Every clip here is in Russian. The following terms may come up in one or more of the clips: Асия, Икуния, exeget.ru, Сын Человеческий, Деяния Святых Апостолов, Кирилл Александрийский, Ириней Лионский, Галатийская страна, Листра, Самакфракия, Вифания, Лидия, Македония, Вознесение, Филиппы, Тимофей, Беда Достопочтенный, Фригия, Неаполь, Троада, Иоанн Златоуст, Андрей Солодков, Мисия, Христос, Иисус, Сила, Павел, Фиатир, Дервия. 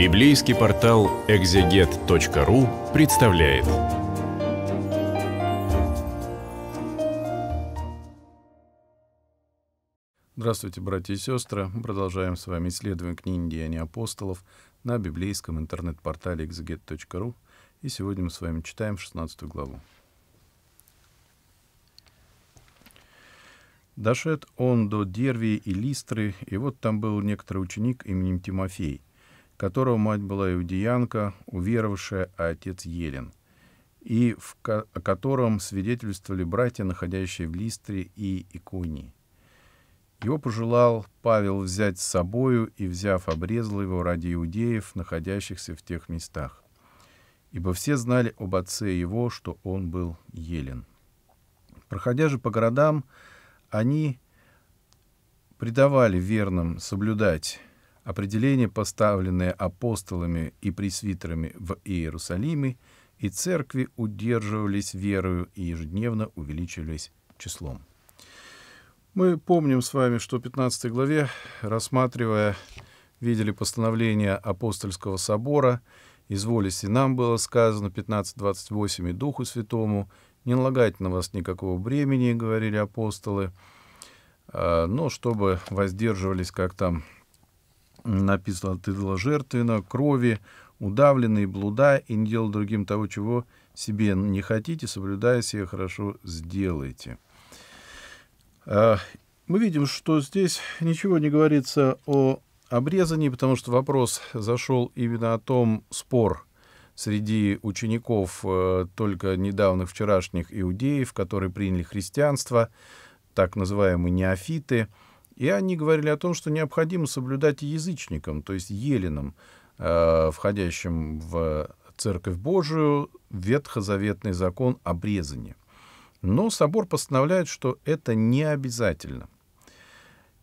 Библейский портал exeget.ru представляет. Здравствуйте, братья и сестры! Мы продолжаем с вами исследование книги «Деяния апостолов» на библейском интернет-портале exeget.ru. И сегодня мы с вами читаем 16 главу. «Дошед он до Дервии и Листры, и вот там был некоторый ученик именем Тимофей, которого мать была иудеянка, уверовавшая, а отец Елен, и о котором свидетельствовали братья, находящие в Листре и Икунии. Его пожелал Павел взять с собою, и, взяв, обрезал его ради иудеев, находящихся в тех местах. Ибо все знали об отце его, что он был Елен. Проходя же по городам, они предавали верным соблюдать определения, поставленные апостолами и пресвитерами в Иерусалиме, и церкви удерживались верою и ежедневно увеличивались числом». Мы помним с вами, что в 15 главе, рассматривая, видели постановление Апостольского собора, «Изволись и нам было сказано, 15:28, и Духу Святому, не налагайте на вас никакого бремени, — говорили апостолы, — но чтобы воздерживались, как там написано, тыдла жертвенно, крови, удавленные, блуда, и не делал другим того, чего себе не хотите, соблюдая сие, хорошо сделаете». Мы видим, что здесь ничего не говорится о обрезании, потому что вопрос зашел именно о том, спор среди учеников только недавних вчерашних иудеев, которые приняли христианство, так называемые неофиты, и они говорили о том, что необходимо соблюдать язычникам, то есть еленам, входящим в Церковь Божию, ветхозаветный закон обрезания. Но собор постановляет, что это не обязательно.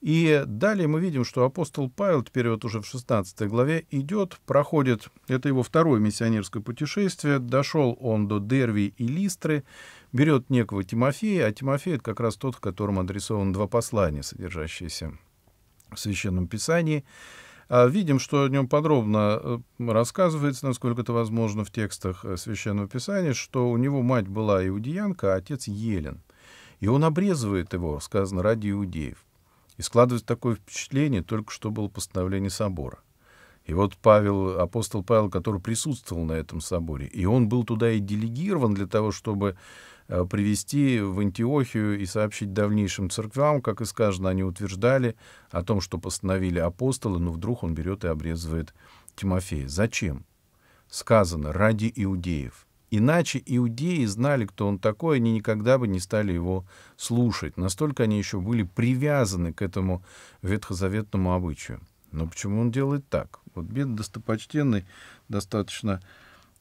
И далее мы видим, что апостол Павел, теперь вот уже в 16 главе, идет, проходит, это его второе миссионерское путешествие, дошел он до Дервии и Листры, берет некого Тимофея, а Тимофей — это как раз тот, которому адресованы два послания, содержащиеся в Священном Писании. Видим, что о нем подробно рассказывается, насколько это возможно, в текстах Священного Писания, что у него мать была иудеянка, а отец Елен. И он обрезывает его, сказано, ради иудеев. И складывается такое впечатление, только что было постановление собора. И вот Павел, апостол Павел, который присутствовал на этом соборе, и он был туда и делегирован для того, чтобы привести в Антиохию и сообщить давнейшим церквам, как и сказано, они утверждали о том, что постановили апостолы, но вдруг он берет и обрезывает Тимофея. Зачем? Сказано, ради иудеев. Иначе иудеи знали, кто он такой, они никогда бы не стали его слушать. Настолько они еще были привязаны к этому ветхозаветному обычаю. Но почему он делает так? Вот Беда Достопочтенный достаточно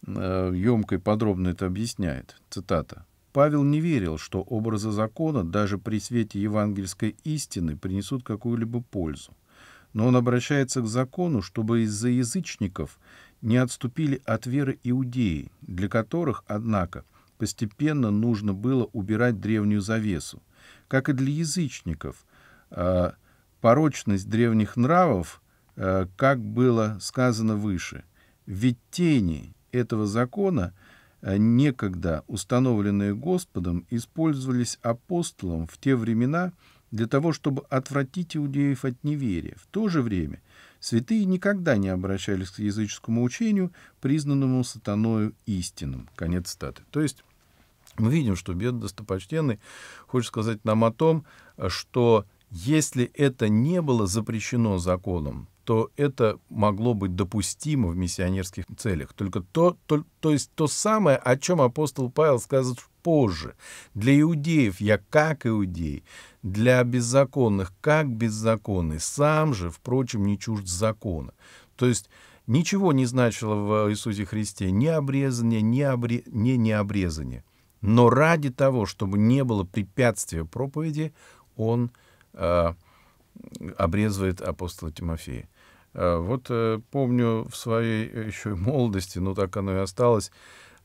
емко и подробно это объясняет. Цитата. «Павел не верил, что образы закона даже при свете евангельской истины принесут какую-либо пользу. Но он обращается к закону, чтобы из-за язычников не отступили от веры иудеи, для которых, однако, постепенно нужно было убирать древнюю завесу. Как и для язычников, порочность древних нравов, как было сказано выше, ведь тени этого закона, некогда установленные Господом, использовались апостолом в те времена для того, чтобы отвратить иудеев от неверия. В то же время святые никогда не обращались к языческому учению, признанному сатаною истинным». Конец цитаты. То есть мы видим, что Беда Достопочтенный хочет сказать нам о том, что если это не было запрещено законом, то это могло быть допустимо в миссионерских целях. Только то самое, о чем апостол Павел скажет позже. Для иудеев я как иудей, для беззаконных как беззаконный, сам же, впрочем, не чужд закона. То есть ничего не значило в Иисусе Христе ни обрезание, ни необрезание. Но ради того, чтобы не было препятствия проповеди, он обрезывает апостола Тимофея. Вот помню в своей еще молодости, но так оно и осталось,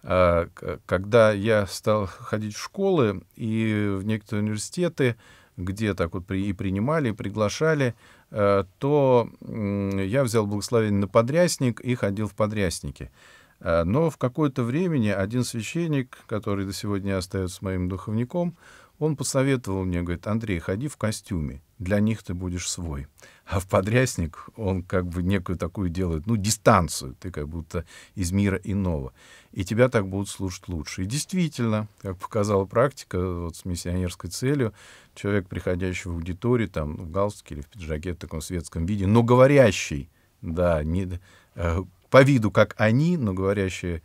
когда я стал ходить в школы и в некоторые университеты, где так вот и принимали, и приглашали, то я взял благословение на подрясник и ходил в подряснике. Но в какое-то время один священник, который до сегодня остается моим духовником, он посоветовал мне, говорит: Андрей, ходи в костюме, для них ты будешь свой. А в подрясник он как бы некую такую делает, ну, дистанцию, ты как будто из мира иного, и тебя так будут слушать лучше. И действительно, как показала практика, вот с миссионерской целью, человек, приходящий в аудиторию, там, в галстуке или в пиджаке, в таком светском виде, но говорящий, да, не, по виду как они, но говорящие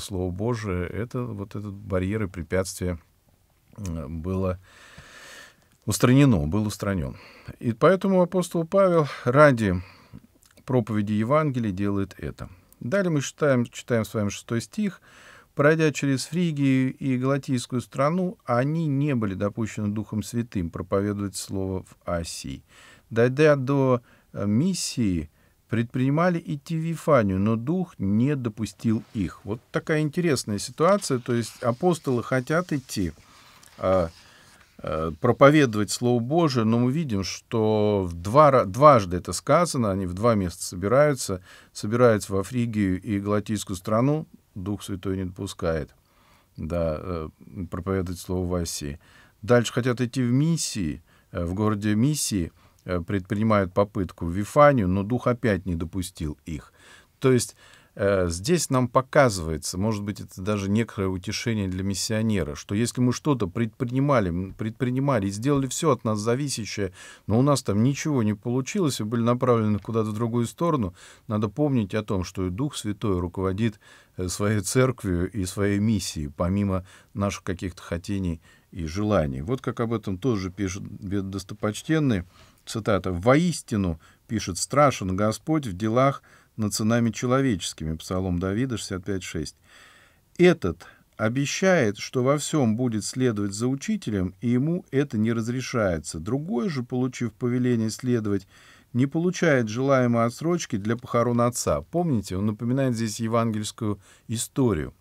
Слово Божие, это вот этот барьер и препятствие было устранено, был устранен. И поэтому апостол Павел ради проповеди Евангелия делает это. Далее мы читаем с вами 6 стих. «Пройдя через Фригию и Галатийскую страну, они не были допущены Духом Святым проповедовать слово в Асии. Дойдя до Мисии, предпринимали идти в Вифанию, но Дух не допустил их». Вот такая интересная ситуация. То есть апостолы хотят идти проповедовать Слово Божие, но мы видим, что дважды это сказано, они в два места собираются во Фригию и Галатийскую страну, Дух Святой не допускает, да, проповедовать Слово в Асии. Дальше хотят идти в Мисии, в городе Мисии, предпринимают попытку в Вифанию, но Дух опять не допустил их. То есть здесь нам показывается, может быть, это даже некоторое утешение для миссионера, что если мы что-то предпринимали и сделали все от нас зависящее, но у нас там ничего не получилось и были направлены куда-то в другую сторону, надо помнить о том, что и Дух Святой руководит своей церковью и своей миссией, помимо наших каких-то хотений и желаний. Вот как об этом тоже пишет Беда Достопочтенный, цитата: «Воистину, пишет, страшен Господь в делах над сынами человеческими», Псалом Давида 65:6. «Этот обещает, что во всем будет следовать за учителем, и ему это не разрешается. Другой же, получив повеление следовать, не получает желаемой отсрочки для похорон отца». Помните, он напоминает здесь евангельскую историю,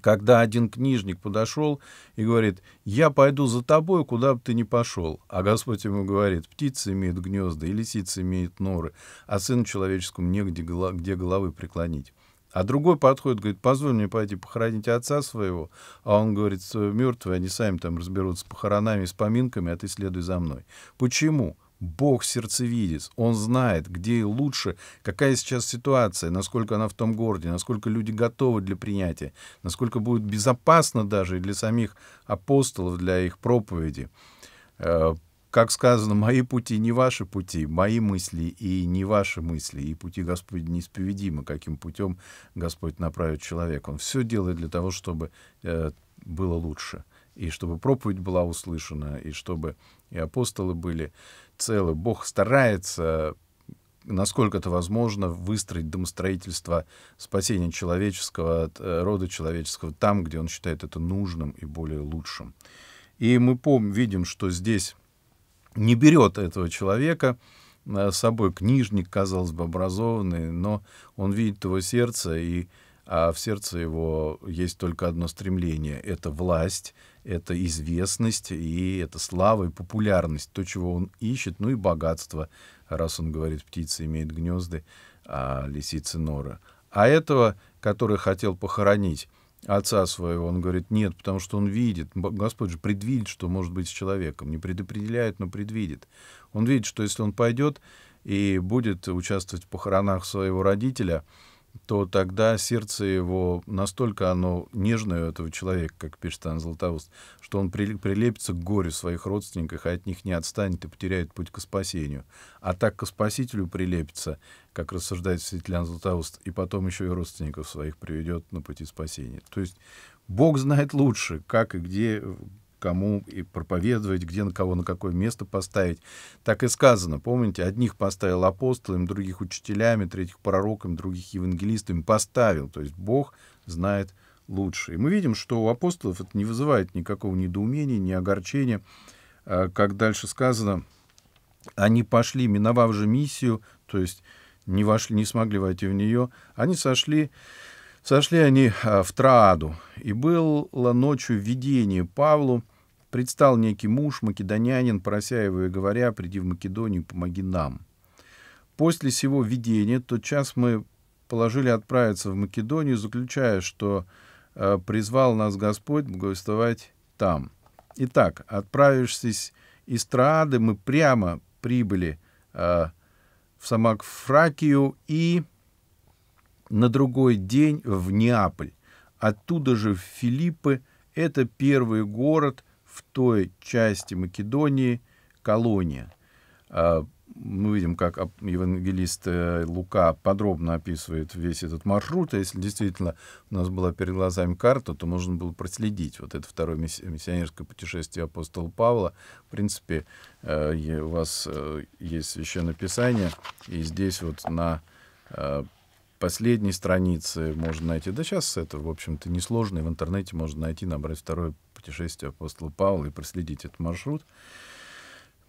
когда один книжник подошел и говорит: «Я пойду за тобой, куда бы ты ни пошел». А Господь ему говорит: «Птицы имеют гнезда, и лисицы имеют норы, а сыну человеческому негде головы преклонить». А другой подходит, говорит: «Позволь мне пойти похоронить отца своего». А он говорит: «Мертвые, они сами там разберутся с похоронами, с поминками, а ты следуй за мной». Почему? Бог сердцевидец, Он знает, где лучше, какая сейчас ситуация, насколько она в том городе, насколько люди готовы для принятия, насколько будет безопасно даже для самих апостолов, для их проповеди. Как сказано: «Мои пути не ваши пути, мои мысли и не ваши мысли, и пути Господь неисповедимы, каким путем Господь направит человека». Он все делает для того, чтобы было лучше, и чтобы проповедь была услышана, и чтобы и апостолы были целы. Бог старается, насколько это возможно, выстроить домостроительство спасения человеческого, рода человеческого, там, где он считает это нужным и более лучшим. И мы видим, что здесь не берет этого человека с собой книжник, казалось бы, образованный, но он видит его сердце, а в сердце его есть только одно стремление — это власть, это известность, и это слава и популярность, то, чего он ищет, ну и богатство, раз он говорит: «Птицы имеют гнезда, а лисицы норы». А этого, который хотел похоронить отца своего, он говорит: «Нет», потому что он видит, Господь же предвидит, что может быть с человеком, не предопределяет, но предвидит. Он видит, что если он пойдет и будет участвовать в похоронах своего родителя, то тогда сердце его настолько оно нежное у этого человека, как пишет Иоанн Златоуст, что он прилепится к горю своих родственников, а от них не отстанет и потеряет путь к спасению. А так ко Спасителю прилепится, как рассуждает святитель Иоанн Златоуст, и потом еще и родственников своих приведет на пути спасения. То есть Бог знает лучше, как и где, кому и проповедовать, где на кого, на какое место поставить. Так и сказано, помните, одних поставил апостолами, других учителями, третьих пророками, других евангелистами поставил. То есть Бог знает лучше. И мы видим, что у апостолов это не вызывает никакого недоумения, ни огорчения. Как дальше сказано, они пошли, миновав же Миссию, то есть не смогли войти в нее, они сошли они в Троаду. И было ночью видение Павлу, Предстал некий муж, македонянин, прося его и говоря: «Приди в Македонию, помоги нам». После сего видения тотчас мы положили отправиться в Македонию, заключая, что призвал нас Господь благовествовать там. Итак, отправившись из Троады, мы прямо прибыли в Самакфракию и на другой день в Неаполь. Оттуда же в Филиппы, это первый город в той части Македонии, колония. Мы видим, как евангелист Лука подробно описывает весь этот маршрут. А если действительно у нас была перед глазами карта, то можно было проследить вот это второе миссионерское путешествие апостола Павла. В принципе, у вас есть Священное Писание, и здесь вот на последней странице можно найти, да сейчас это, в общем-то, несложно, и в интернете можно найти, набрать второе путешествие апостола Павла и проследить этот маршрут.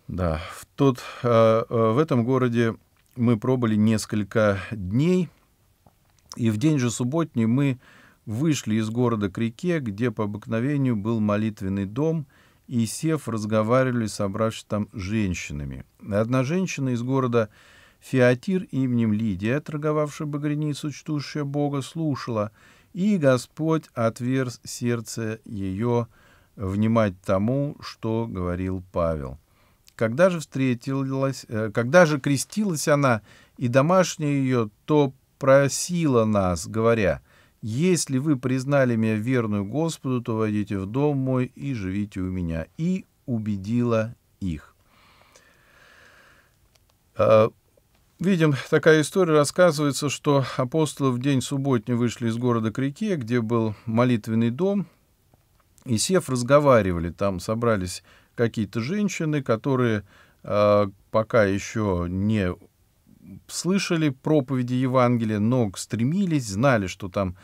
Да, в этом городе мы пробыли несколько дней, и в день же субботний мы вышли из города к реке, где по обыкновению был молитвенный дом, и, сев, разговаривали, собравшись там женщинами. Одна женщина из города Фиатир именем Лидия, торговавшая багряницу, чтущая Бога, слушала, и Господь отверз сердце ее внимать тому, что говорил Павел. Когда же крестилась она и домашняя ее, то просила нас, говоря: «Если вы признали меня верную Господу, то войдите в дом мой и живите у меня». И убедила их. Видим, такая история рассказывается, что апостолы в день субботний вышли из города к реке, где был молитвенный дом, и, сев, разговаривали. Там собрались какие-то женщины, которые пока еще не слышали проповеди Евангелия, но стремились, знали, что там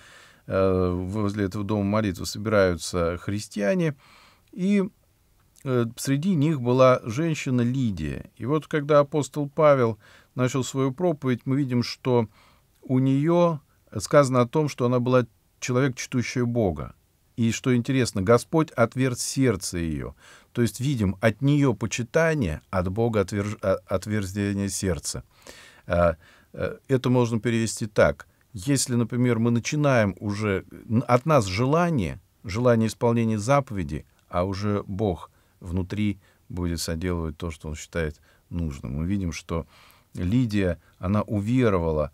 возле этого дома молитвы собираются христиане, и среди них была женщина Лидия. И вот когда апостол Павел начал свою проповедь, мы видим, что у нее сказано о том, что она была человек, чтущий Бога. И, что интересно, Господь отверз сердце ее. То есть, видим, от нее почитание, от Бога отверзение сердца. Это можно перевести так. Если, например, мы начинаем уже от нас желание исполнения заповеди, а уже Бог внутри будет соделывать то, что Он считает нужным. Мы видим, что Лидия, она уверовала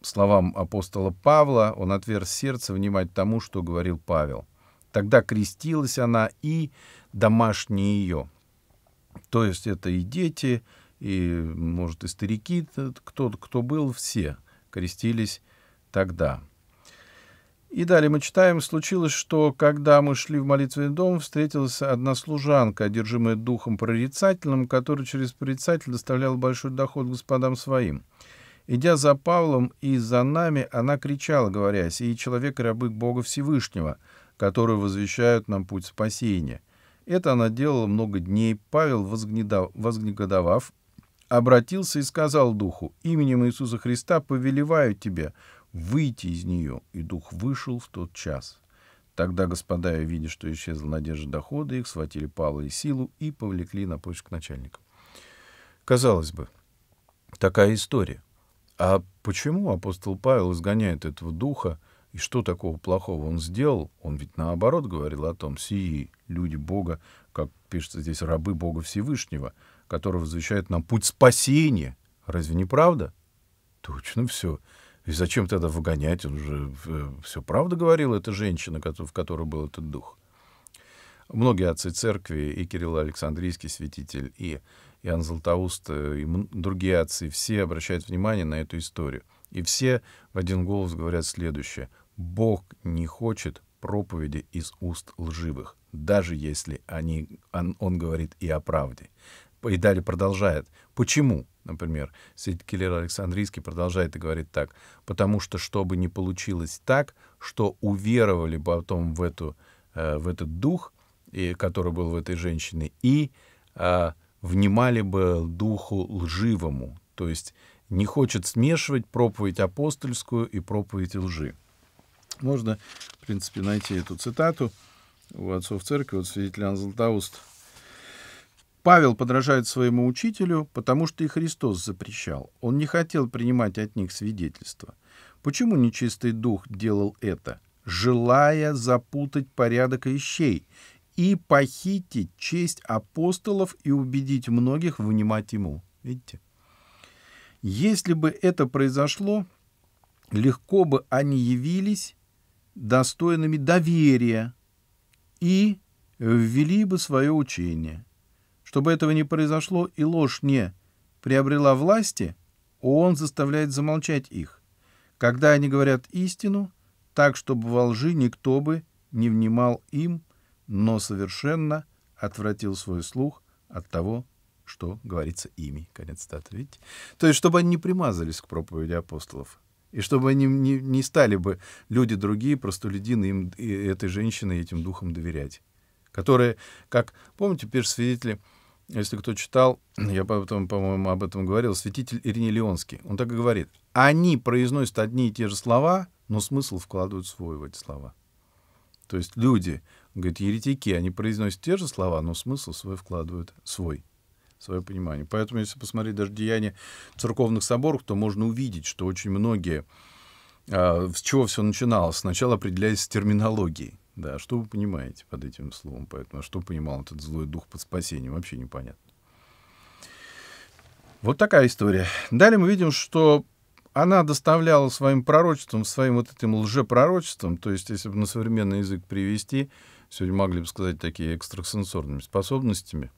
словам апостола Павла, он отверз сердце внимать тому, что говорил Павел. Тогда крестилась она и домашние ее. То есть это и дети, и, может, и старики, кто был, все крестились тогда. И далее мы читаем: «Случилось, что, когда мы шли в молитвенный дом, встретилась одна служанка, одержимая духом прорицательным, который через прорицатель доставлял большой доход господам своим. Идя за Павлом и за нами, она кричала, говоря: «Сей человек — рабы Бога Всевышнего, которые возвещают нам путь спасения». Это она делала много дней. Павел, вознегодовав, обратился и сказал духу: «Именем Иисуса Христа повелеваю тебе выйти из нее». И дух вышел в тот час. Тогда господа, видя, что исчезла надежда дохода их, схватили Павла и Силу и повлекли на почту к начальнику». Казалось бы, такая история. А почему апостол Павел изгоняет этого духа? И что такого плохого он сделал? Он ведь наоборот говорил о том: «Сии люди Бога, как пишется здесь, рабы Бога Всевышнего, которые возвещают нам путь спасения». Разве не правда? Точно все. И зачем тогда выгонять? Он же все правду говорил, эта женщина, в которой был этот дух. Многие отцы церкви, и Кирилл Александрийский, святитель, и Иоанн Златоуст, и другие отцы, все обращают внимание на эту историю. И все в один голос говорят следующее: Бог не хочет проповеди из уст лживых, даже если он говорит и о правде. И далее продолжает. Почему? Например, святитель Кирилл Александрийский продолжает и говорит так: потому что, чтобы не получилось так, что уверовали потом в этот дух, который был в этой женщине, и внимали бы духу лживому. То есть не хочет смешивать проповедь апостольскую и проповедь лжи. Можно, в принципе, найти эту цитату у отцов церкви, вот святитель Иоанн Златоуст. Павел подражает своему учителю, потому что и Христос запрещал. Он не хотел принимать от них свидетельства. Почему нечистый дух делал это? Желая запутать порядок вещей и похитить честь апостолов и убедить многих внимать ему. Видите? Если бы это произошло, легко бы они явились достойными доверия и ввели бы свое учение. Чтобы этого не произошло и ложь не приобрела власти, он заставляет замолчать их, когда они говорят истину, так, чтобы во лжи никто бы не внимал им, но совершенно отвратил свой слух от того, что говорится ими. Конец цитаты. Видите? То есть, чтобы они не примазались к проповеди апостолов. И чтобы они не стали бы люди другие, простолюдины, им, и этой женщине, этим духом доверять. Которые, как, помните, первые свидетели, если кто читал, я потом, по-моему, об этом говорил, святитель Ириней Лионский, он так и говорит. Они произносят одни и те же слова, но смысл вкладывают свой в эти слова. То есть люди, говорят, еретики, они произносят те же слова, но смысл свой вкладывают свое понимание. Поэтому, если посмотреть даже деяния церковных соборов, то можно увидеть, что очень многие, с чего все начиналось, сначала определяясь с терминологией. Да, что вы понимаете под этим словом? Поэтому что понимал этот злой дух под спасением, вообще непонятно. Вот такая история. Далее мы видим, что она доставляла своим пророчеством, своим вот этим лжепророчеством, то есть, если бы на современный язык привести, сегодня могли бы сказать такие экстрасенсорными способностями,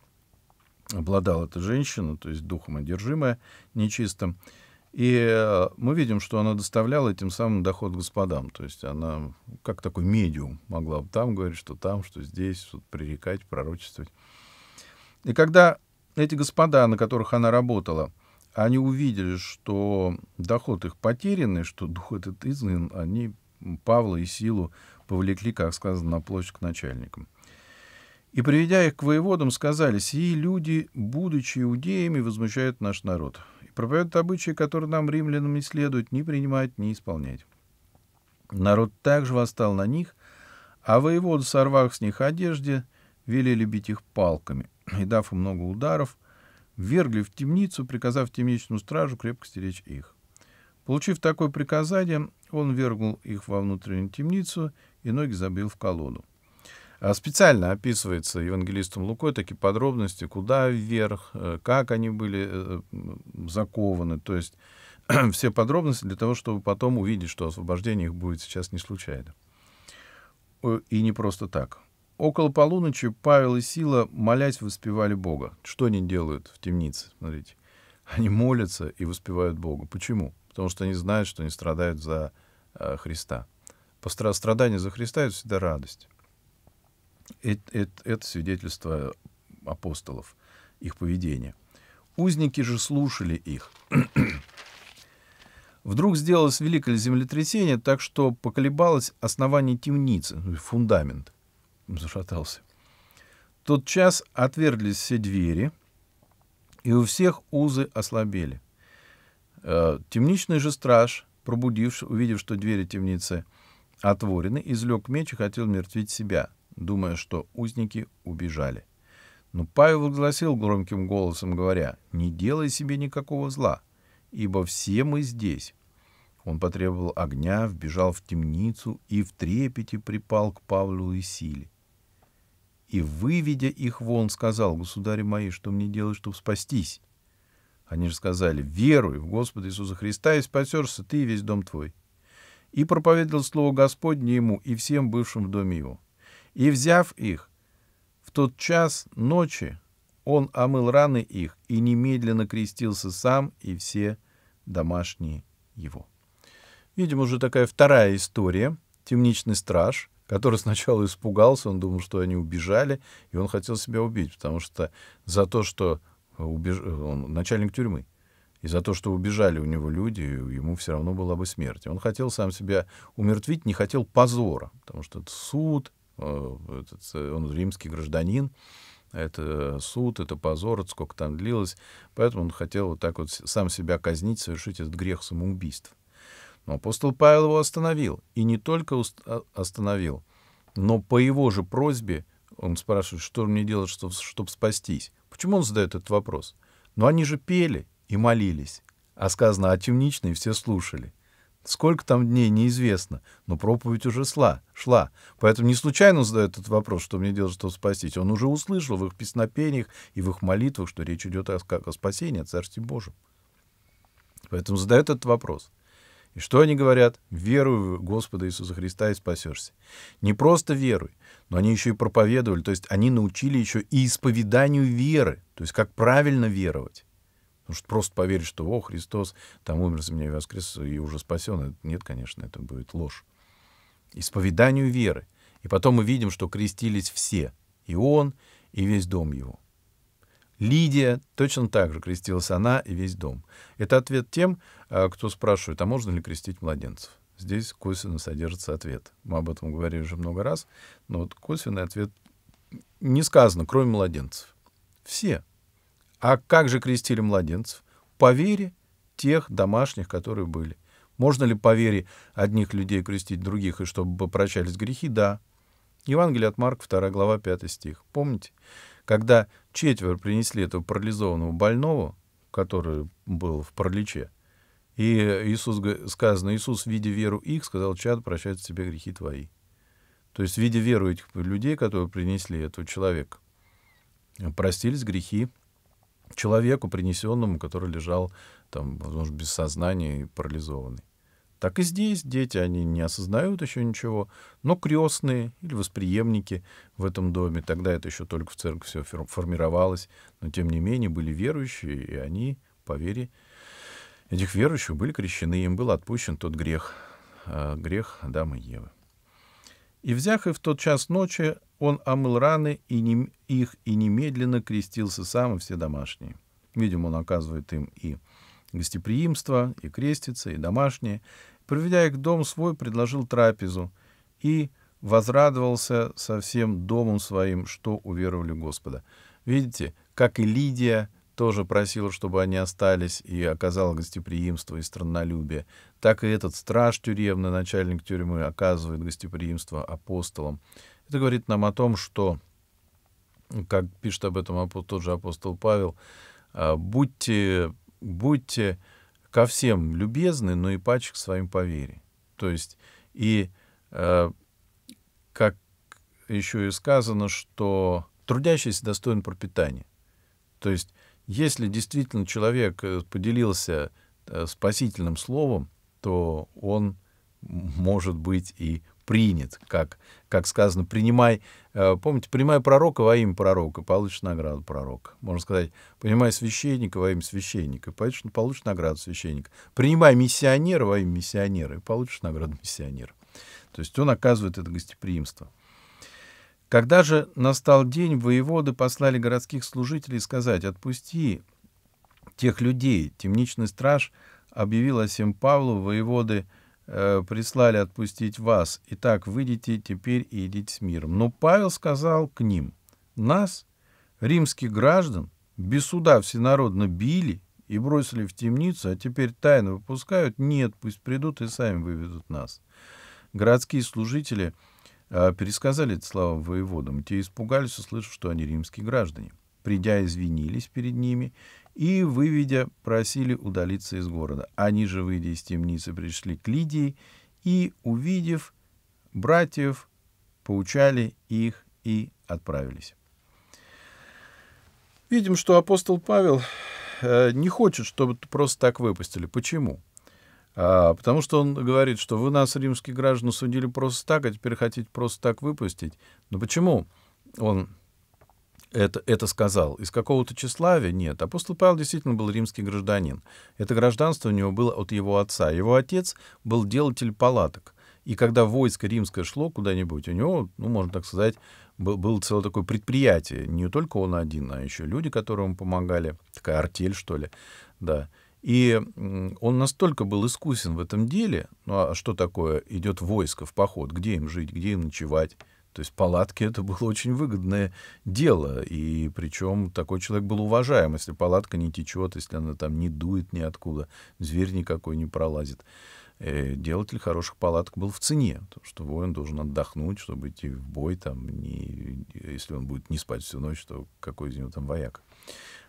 обладала эта женщина, то есть духом одержимая, нечистым. И мы видим, что она доставляла тем самым доход господам. То есть она, как такой медиум, могла бы там говорить, что там, что здесь, что пререкать, пророчествовать. И когда эти господа, на которых она работала, они увидели, что доход их потерянный, что дух этот изгнан, они Павла и Силу повлекли, как сказано, на площадь к начальникам. И, приведя их к воеводам, сказали: «Сии люди, будучи иудеями, возмущают наш народ. И проповедуют обычаи, которые нам, римлянам, не следует ни принимать, ни исполнять. Народ также восстал на них, а воеводы, сорвав с них одежды, велели бить их палками. И, дав им много ударов, ввергли в темницу, приказав темничную стражу крепко стеречь их. Получив такое приказание, он ввергнул их во внутреннюю темницу и ноги забил в колоду». Специально описывается евангелистом Лукой такие подробности, куда вверх, как они были закованы. То есть все подробности для того, чтобы потом увидеть, что освобождение их будет сейчас не случайно. И не просто так. Около полуночи Павел и Сила, молясь, воспевали Бога. Что они делают в темнице? Смотрите. Они молятся и воспевают Бога. Почему? Потому что они знают, что они страдают за Христа. Страдание за Христа — это всегда радость. Это свидетельство апостолов, их поведение. Узники же слушали их. Вдруг сделалось великое землетрясение, так что поколебалось основание темницы, фундамент зашатался. В тот час отверглись все двери, и у всех узы ослабели. Темничный же страж, пробудившись, увидев, что двери темницы отворены, извлек меч и хотел умертвить себя, думая, что узники убежали. Но Павел возгласил громким голосом, говоря: «Не делай себе никакого зла, ибо все мы здесь». Он потребовал огня, вбежал в темницу и в трепете припал к Павлу и Силе. И, выведя их вон, сказал: «Государи мои, что мне делать, чтобы спастись?» Они же сказали: «Веруй в Господа Иисуса Христа, и спасешься ты и весь дом твой». И проповедовал слово Господне ему и всем бывшим в доме его. И, взяв их, в тот час ночи он омыл раны их и немедленно крестился сам и все домашние его. Видимо, уже такая вторая история. Темничный страж, который сначала испугался, он думал, что они убежали, и он хотел себя убить, потому что за то, что он начальник тюрьмы, и за то, что убежали у него люди, ему все равно была бы смерть. Он хотел сам себя умертвить, не хотел позора, потому что это суд, он римский гражданин, это суд, это позор, это сколько там длилось. Поэтому он хотел вот так вот сам себя казнить, совершить этот грех самоубийства. Но апостол Павел его остановил. И не только остановил, но по его же просьбе он спрашивает, что мне делать, чтобы спастись. Почему он задает этот вопрос? Но они же пели и молились, а сказано о темничной все слушали. Сколько там дней, неизвестно, но проповедь уже шла. Поэтому не случайно он задает этот вопрос, что мне делать, чтобы спастись. Он уже услышал в их песнопениях и в их молитвах, что речь идет о спасении, о Царстве Божьем. Поэтому задает этот вопрос. И что они говорят? «Веруй в Господа Иисуса Христа и спасешься». Не просто веруй, но они еще и проповедовали, то есть они научили еще и исповеданию веры, то есть как правильно веровать. Потому что просто поверить, что «О, Христос, там умер за меня и воскрес, и уже спасен». Нет, конечно, это будет ложь. Исповеданию веры. И потом мы видим, что крестились все. И он, и весь дом его. Лидия точно так же крестилась, она и весь дом. Это ответ тем, кто спрашивает, а можно ли крестить младенцев? Здесь косвенно содержится ответ. Мы об этом говорили уже много раз. Но вот косвенный ответ не сказано, кроме младенцев. Все. А как же крестили младенцев? По вере тех домашних, которые были. Можно ли по вере одних людей крестить других, и чтобы прощались грехи? Да. Евангелие от Марка, 2 глава, 5 стих. Помните, когда четверо принесли этого парализованного больного, который был в параличе, и Иисус, сказано, Иисус, видя веру их, сказал, чад, прощают тебе грехи твои. То есть, видя веру этих людей, которые принесли этого человека, простились грехи человеку, принесенному, который лежал там, возможно, без сознания и парализованный. Так и здесь дети, они не осознают еще ничего, но крестные или восприемники в этом доме, тогда это еще только в церкви все формировалось, но тем не менее были верующие, и они, по вере этих верующих, были крещены, им был отпущен тот грех, грех Адама и Евы. «И взяв их в тот час ночи, он омыл раны и немедленно крестился сам и все домашние». Видимо, он оказывает им и гостеприимство, и крестится, и домашние. «Приведя их в дом свой, предложил трапезу и возрадовался со всем домом своим, что уверовали в Господа». Видите, как и Лидия тоже просила, чтобы они остались, и оказала гостеприимство и страннолюбие, так и этот страж тюремный, начальник тюрьмы, оказывает гостеприимство апостолам. Это говорит нам о том, что, как пишет об этом тот же апостол Павел, «Будьте ко всем любезны, но и паче к своим по вере». То есть, и как еще и сказано, что трудящийся достоин пропитания. То есть, если действительно человек поделился спасительным словом, то он может быть и принят, как сказано, принимай, помните, принимай пророка во имя пророка, получишь награду пророка. Можно сказать, принимай священника во имя священника, получишь награду священника. Принимай миссионера во имя миссионера, и получишь награду миссионера. То есть он оказывает это гостеприимство. «Когда же настал день, воеводы послали городских служителей сказать, отпусти тех людей. Темничный страж объявил о сем Павлу, воеводы прислали отпустить вас. Итак, выйдите теперь и идите с миром». Но Павел сказал к ним, нас, римских граждан, без суда всенародно били и бросили в темницу, а теперь тайно выпускают. Нет, пусть придут и сами выведут нас. Городские служители пересказали эти слова воеводам, те испугались, услышав, что они римские граждане. Придя, извинились перед ними и, выведя, просили удалиться из города. Они же, выйдя из темницы, пришли к Лидии и, увидев братьев, поучали их и отправились. Видим, что апостол Павел не хочет, чтобы просто так выпустили. Почему? Потому что он говорит, что вы нас, римские граждане, судили просто так, а теперь хотите просто так выпустить. Но почему он это сказал? Из какого-то тщеславия? Нет. Апостол Павел действительно был римский гражданин. Это гражданство у него было от его отца. Его отец был делатель палаток. И когда войско римское шло куда-нибудь, у него, ну, можно так сказать, было целое такое предприятие. Не только он один, а еще люди, которые ему помогали. Такая артель, что ли. Да. И он настолько был искусен в этом деле, ну а что такое идет войско в поход, где им жить, где им ночевать, То есть палатки — это было очень выгодное дело, и причем такой человек был уважаем. Если палатка не течет, если она там не дует ниоткуда, зверь никакой не пролазит. Делатель хороших палаток был в цене, потому что воин должен отдохнуть, чтобы идти в бой, там, не, если он будет не спать всю ночь, то какой из него там вояк?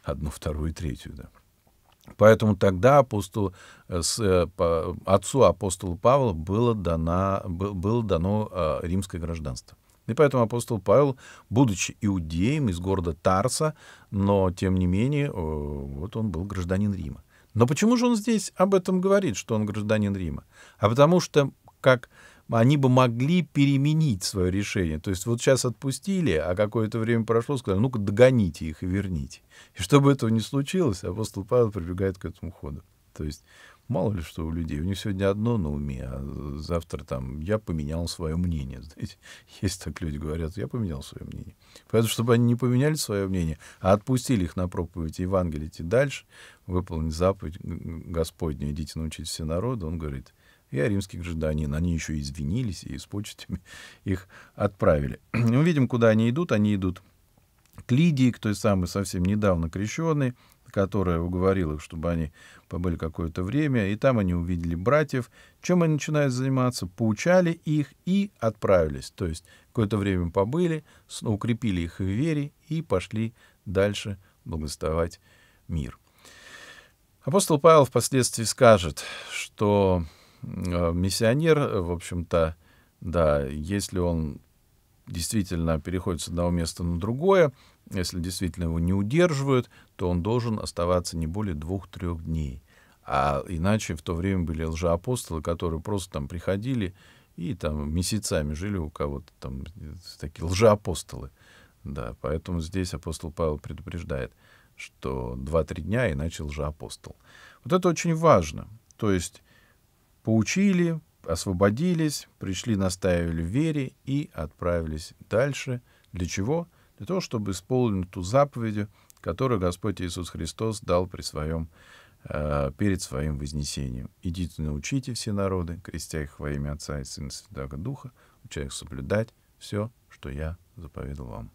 Одну, вторую и третью, да. Поэтому тогда отцу апостола Павла было дано римское гражданство. И поэтому апостол Павел, будучи иудеем из города Тарса, но тем не менее вот он был гражданин Рима. Но почему же он здесь об этом говорит, что он гражданин Рима? А потому что, как они бы могли переменить свое решение. То есть вот сейчас отпустили, а какое-то время прошло, сказали, ну-ка догоните их и верните. И чтобы этого не случилось, апостол Павел прибегает к этому ходу. То есть мало ли что у людей. У них сегодня одно на уме, а завтра там я поменял свое мнение. Знаете, есть так люди говорят, я поменял свое мнение. Поэтому, чтобы они не поменяли свое мнение, а отпустили их на проповедь Евангелия, идти дальше, выполнить заповедь Господню, идите научить все народы, он говорит, я римский гражданин. Они еще извинились и с почестями их отправили. Мы видим, куда они идут. Они идут к Лидии, к той самой совсем недавно крещенной, которая уговорила их, чтобы они побыли какое-то время. И там они увидели братьев. Чем они начинают заниматься? Поучали их и отправились. То есть какое-то время побыли, укрепили их в вере и пошли дальше благословлять мир. Апостол Павел впоследствии скажет, что миссионер, в общем-то, да, если он действительно переходит с одного места на другое, если действительно его не удерживают, то он должен оставаться не более 2-3 дней. А иначе в то время были лжеапостолы, которые просто там приходили и там месяцами жили у кого-то, там такие лжеапостолы. Да, поэтому здесь апостол Павел предупреждает, что 2-3 дня, иначе лжеапостол. Вот это очень важно. То есть поучили, освободились, пришли, наставили в вере и отправились дальше. Для чего? Для того, чтобы исполнить ту заповедь, которую Господь Иисус Христос дал перед Своим вознесением. «Идите, научите все народы, крестя их во имя Отца и Сына и Святого Духа, уча их соблюдать все, что я заповедал вам».